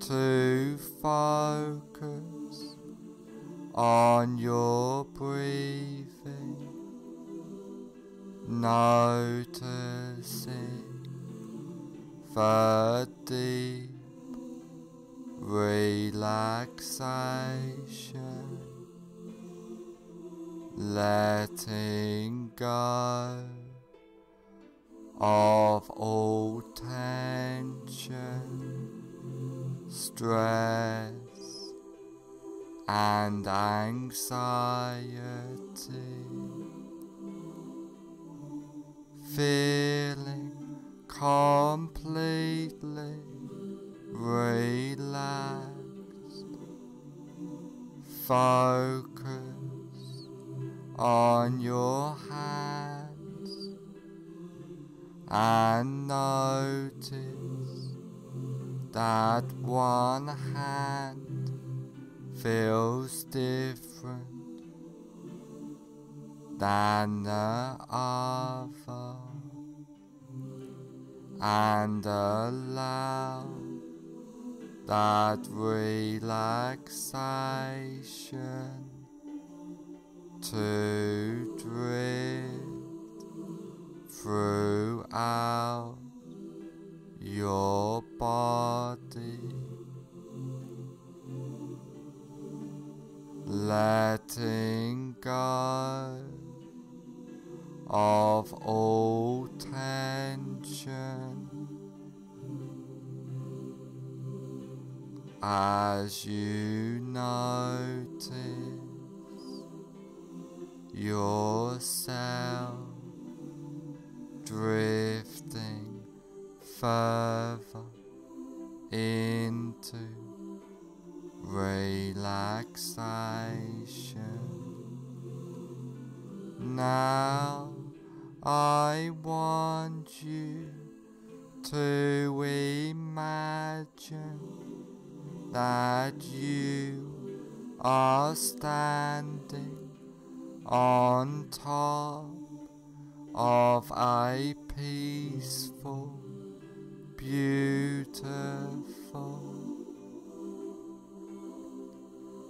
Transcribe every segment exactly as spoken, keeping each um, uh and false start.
to focus on your breathing, noticing the deep relaxation, letting go of all tension, stress and anxiety, feeling completely relaxed. Focus on your hands and notice that one hand feels different than the other, and allow that relaxation to drift throughout your body, letting go of all tension as you notice yourself drifting further into relaxation. Now I want you to imagine that you are standing on top of a peaceful, beautiful,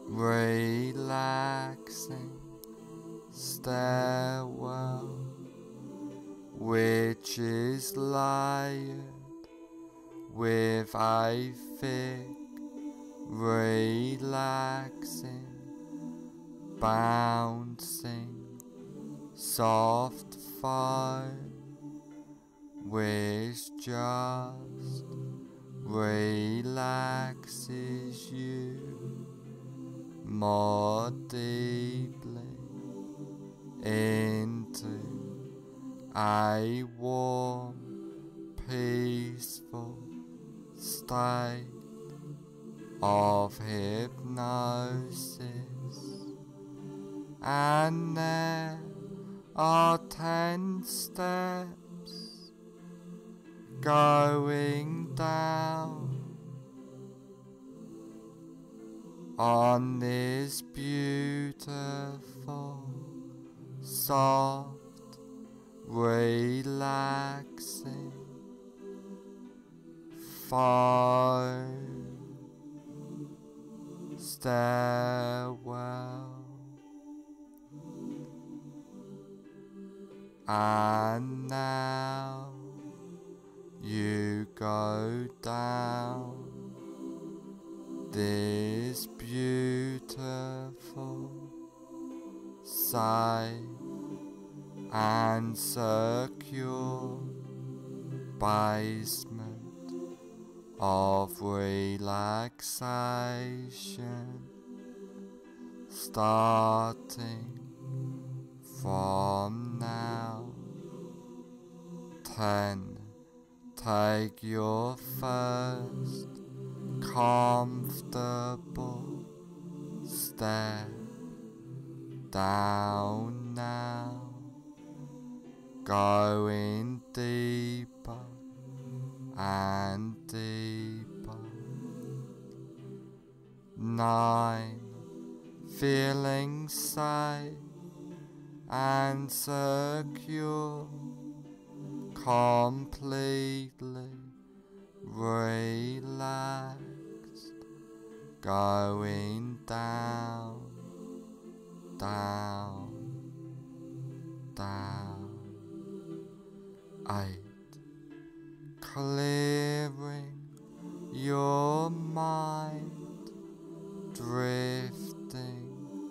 relaxing stairwell, which is layered with a thick, relaxing, bouncing, soft foam, which just relaxes you more deeply into a warm, peaceful state of hypnosis. And there are ten steps going down on this beautiful, soft, relaxing foam stairwell. And now you go down this beautiful, safe and secure basement of relaxation, starting from now. Ten, Take your first comfortable step down now, going deeper and deeper. Nine, feeling safe and secure, completely relaxed, going down, down, down. Eight, clearing your mind, drifting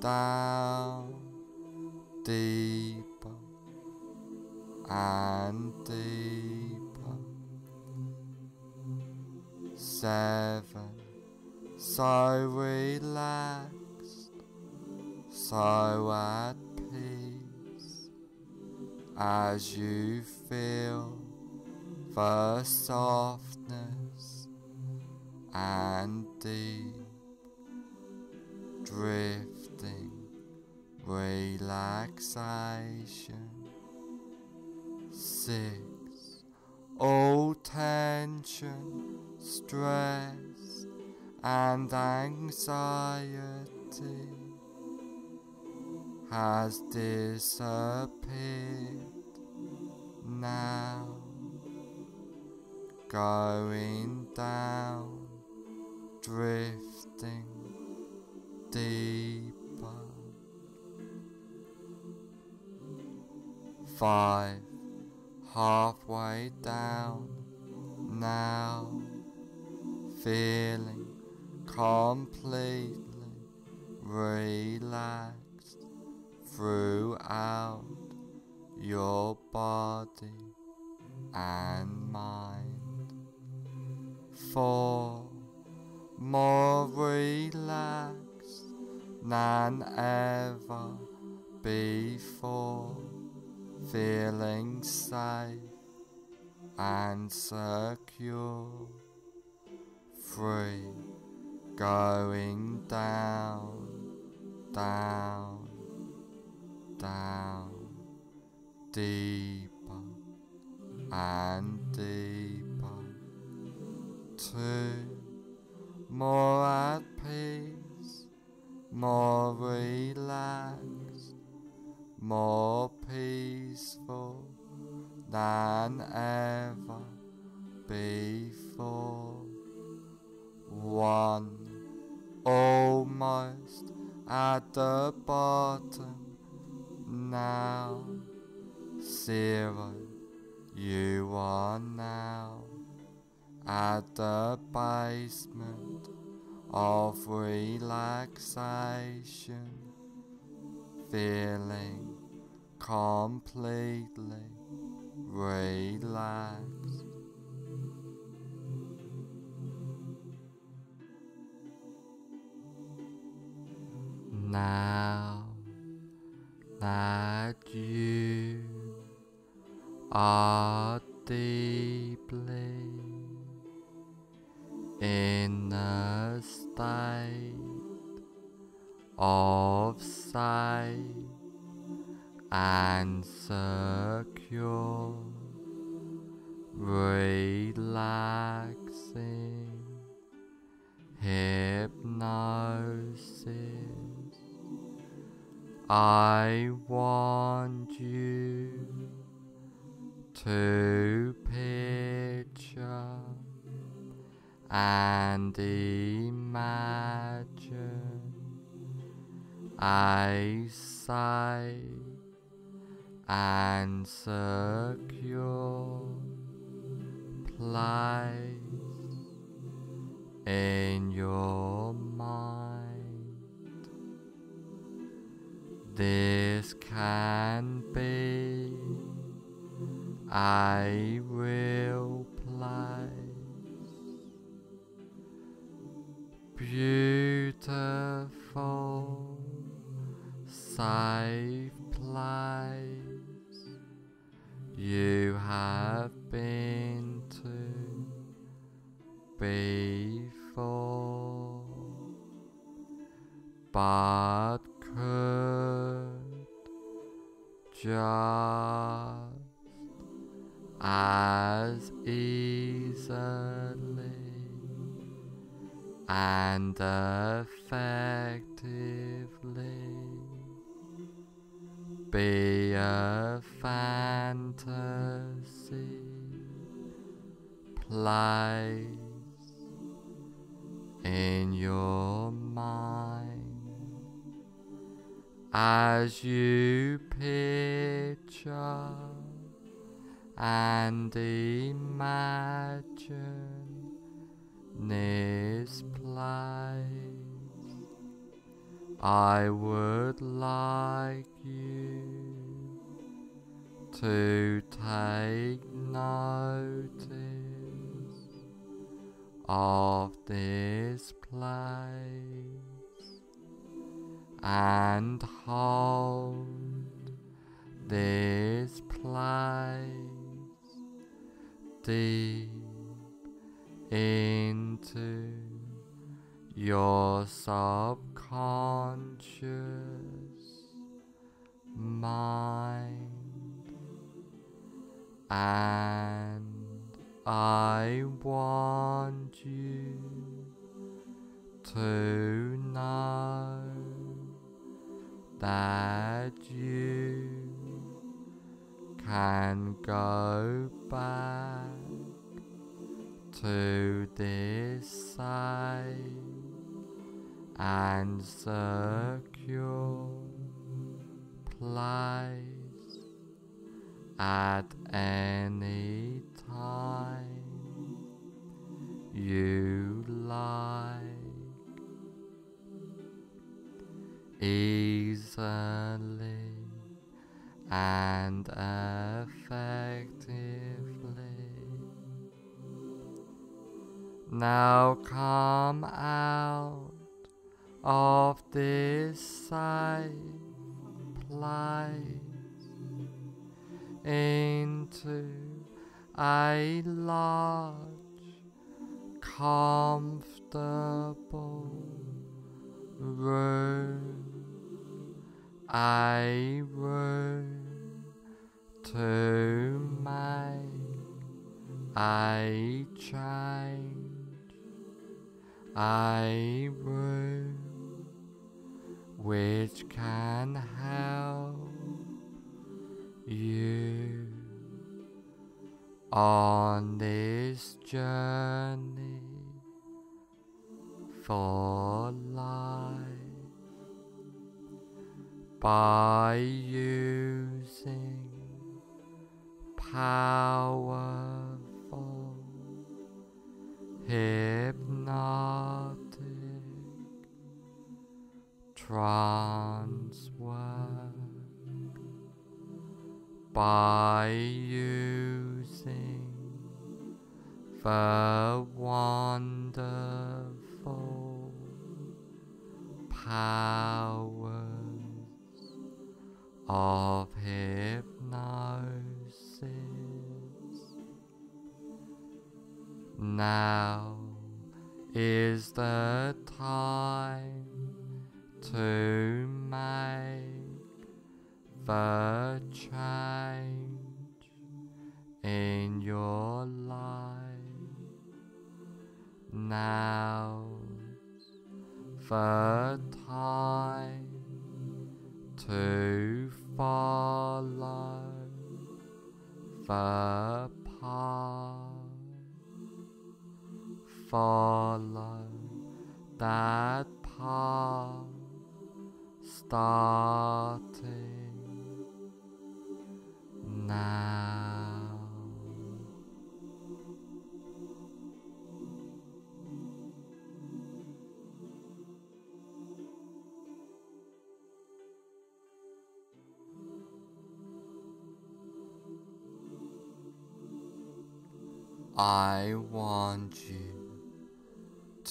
down deeper and deeper. Seven, so relaxed, so at peace, as you feel the softness and deep drifting relaxation. Six, all tension, stress and anxiety has disappeared now, going down, drifting deep. Five, halfway down now, feeling completely relaxed throughout your body and mind. Four, more relaxed than ever before, feeling safe and secure. Free, going down, down, down, deeper and deeper. Two, more at peace, more relaxed, more peaceful than ever before. One, almost at the bottom now. Zero, you are now at the basement of relaxation, feeling completely relaxed. Now that you are deeply in a state of sight and secure, relaxing hypnosis, I want you to picture and imagine a sight and secure place in your mind. This can be a real place, beautiful, safe place. You have been faithful, but could just as easily and effectively be a fantasy place in your mind as you picture and imagine this place. I would like you to take notice of this place and hold this place deep into your subconscious mind. And I want you to know that you can go back to this side and secure place at any time you like, easily and effectively. Now come out of this safe place into a large, comfortable room, a room to make a change, a room which can help you on this journey for life by using powerful hypnotic trance work, by using the wonderful powers of hypnosis. Now is the time to make the change in your life. Now's the time to follow the path, follow that path starting now. I want you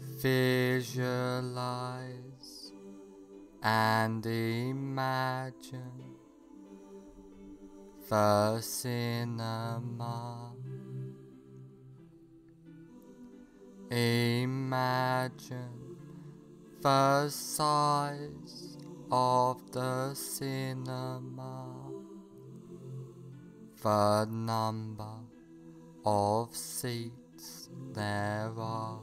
Visualize and imagine the cinema. Imagine the size of the cinema, the number of seats there are,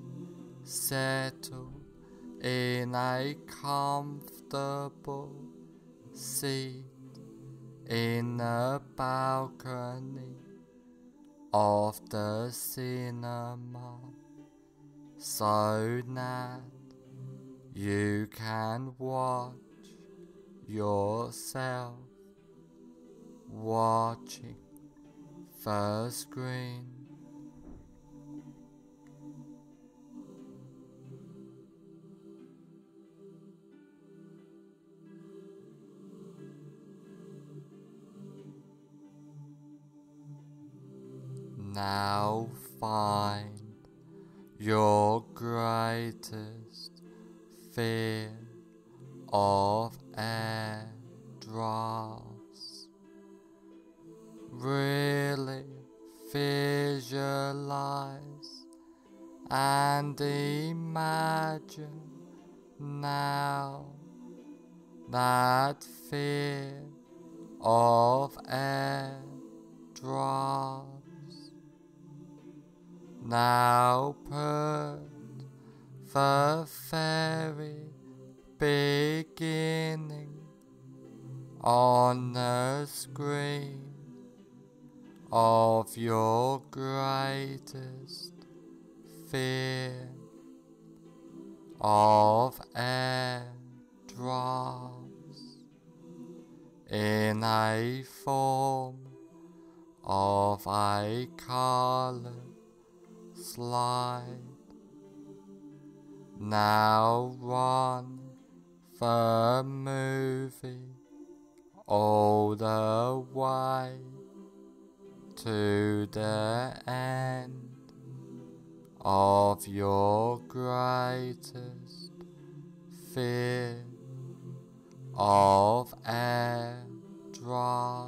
settle in a comfortable seat in the balcony of the cinema, so that you can watch yourself watching the screen. Now find your greatest fear of air drafts. Really visualize and imagine now that fear of air drafts. Now put the very beginning on the screen of your greatest fear of air drafts in a form of a color slide. Now run the movie all the way to the end of your greatest fear of air drafts.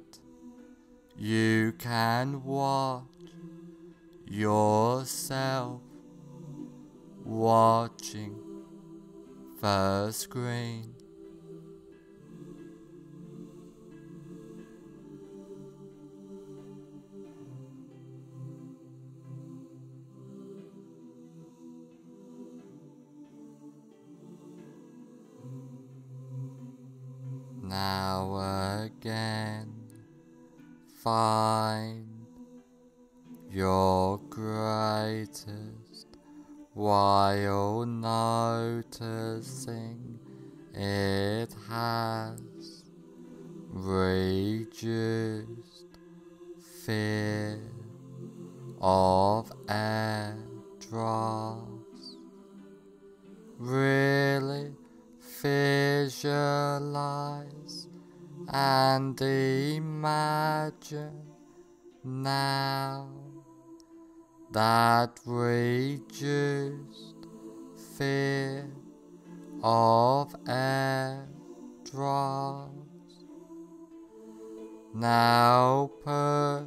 you can watch yourself watching the screen. Now again, find your greatest while noticing it has reduced fear of air drafts. Really visualize and imagine now that reduced fear of air drafts. Now put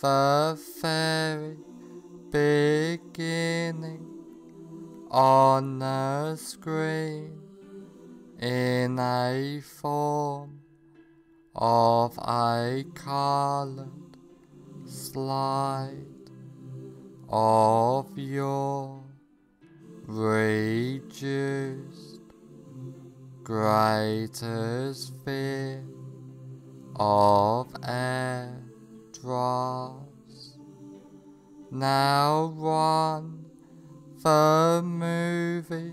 the very beginning on the screen in a form of a colored slide of your greatest, greatest fear of Andros. Now run the movie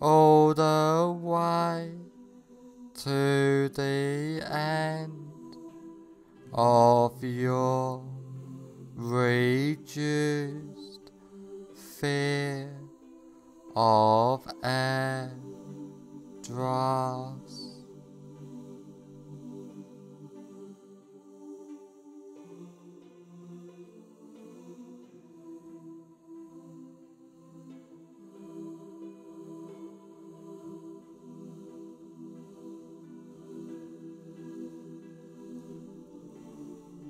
all the way to the end of your reduced fear of Andros.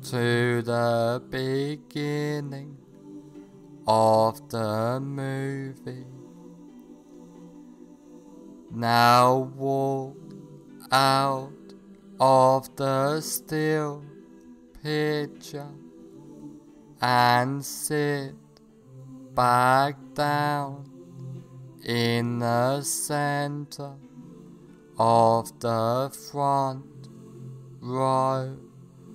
to the beginning of the movie. Now walk out of the still picture and sit back down in the center of the front row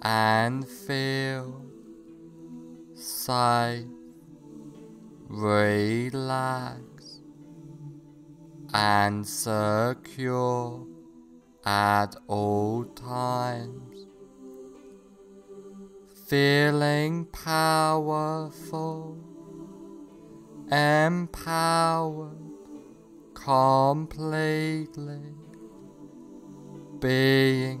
and feel side, relax, and secure at all times, feeling powerful, empowered completely, being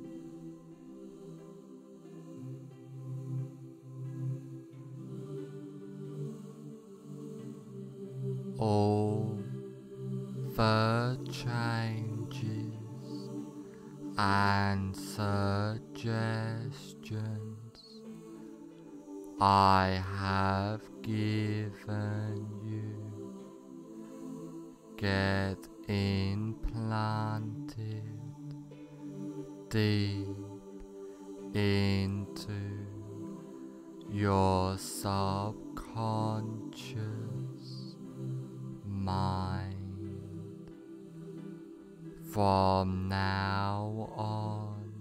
All the changes and suggestions I have given you get implanted deep into your subconscious mind. From now on,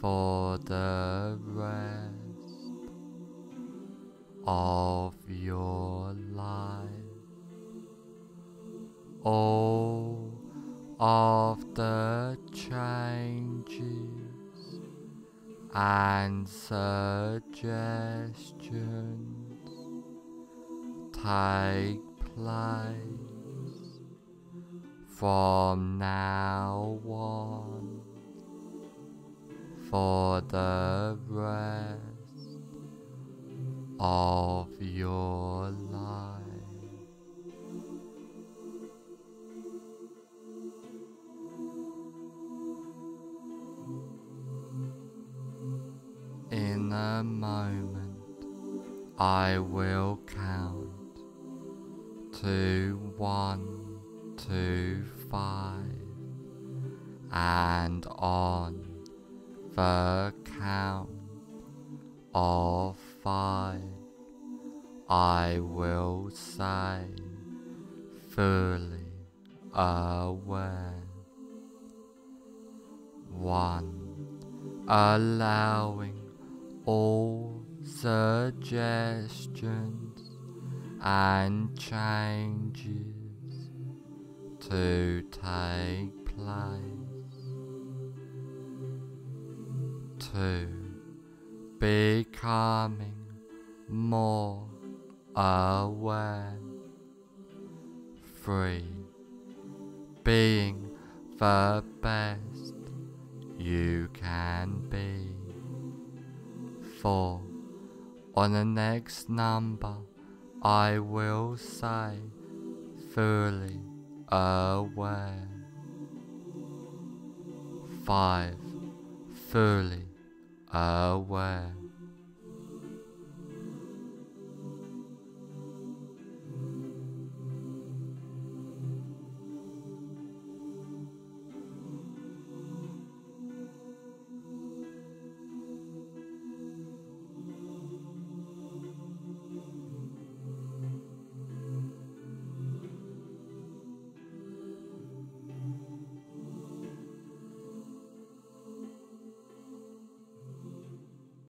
for the rest of your life, all of the changes and suggestions take place from now on, for the rest of your life. In a moment, I will count to one, two, five, and on the count of five, I will say, fully aware. One, allowing all suggestions and changes to take place. Two, becoming more aware. Three, being the best you can be. Four, on the next number, I will say, fully aware. Five, fully aware.